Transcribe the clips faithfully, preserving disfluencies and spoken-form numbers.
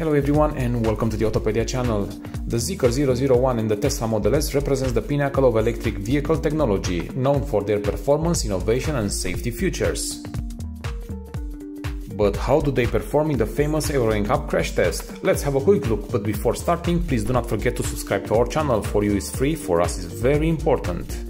Hello everyone and welcome to the Autopedia channel. The Zeekr zero zero one and the Tesla Model S represents the pinnacle of electric vehicle technology, known for their performance, innovation and safety features. But how do they perform in the famous Euro N CAP crash test? Let's have a quick look, but before starting, please do not forget to subscribe to our channel. For you is free, for us is very important.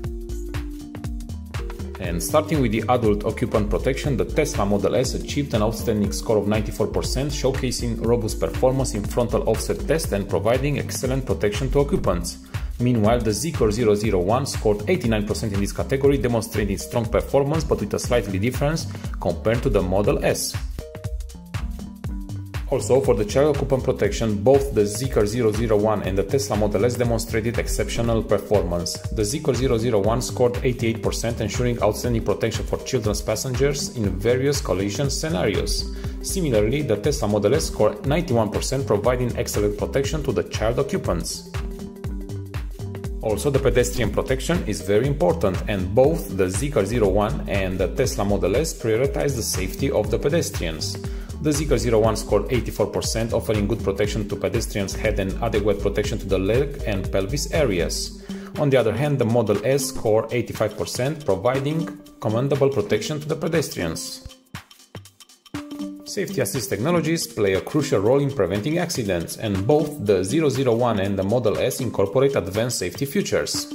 And starting with the adult occupant protection, the Tesla Model S achieved an outstanding score of ninety-four percent, showcasing robust performance in frontal offset tests and providing excellent protection to occupants. Meanwhile, the Zeekr zero zero one scored eighty-nine percent in this category, demonstrating strong performance but with a slightly difference compared to the Model S. Also, for the child occupant protection, both the Zeekr zero zero one and the Tesla Model S demonstrated exceptional performance. The Zeekr zero zero one scored eighty-eight percent, ensuring outstanding protection for children's passengers in various collision scenarios. Similarly, the Tesla Model S scored ninety-one percent, providing excellent protection to the child occupants. Also, the pedestrian protection is very important, and both the Zeekr zero one and the Tesla Model S prioritize the safety of the pedestrians. The Zeekr zero one scored eighty-four percent, offering good protection to pedestrians' head and adequate protection to the leg and pelvis areas. On the other hand, the Model S scored eighty-five percent, providing commendable protection to the pedestrians. Safety assist technologies play a crucial role in preventing accidents, and both the zero zero one and the Model S incorporate advanced safety features.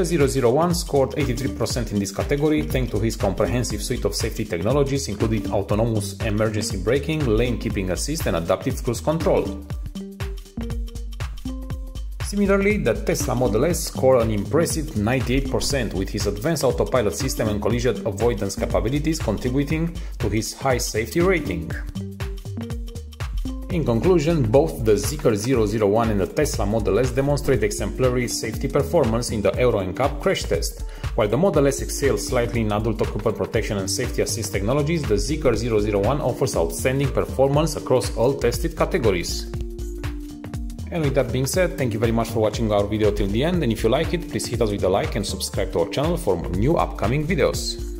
The zero zero one scored eighty-three percent in this category, thanks to his comprehensive suite of safety technologies including autonomous emergency braking, lane keeping assist and adaptive cruise control. Similarly, the Tesla Model S scored an impressive ninety-eight percent, with his advanced autopilot system and collision avoidance capabilities contributing to his high safety rating. In conclusion, both the Zeekr zero zero one and the Tesla Model S demonstrate exemplary safety performance in the Euro N CAP crash test. While the Model S excels slightly in adult occupant protection and safety assist technologies, the Zeekr zero zero one offers outstanding performance across all tested categories. And with that being said, thank you very much for watching our video till the end, and if you like it, please hit us with a like and subscribe to our channel for new upcoming videos.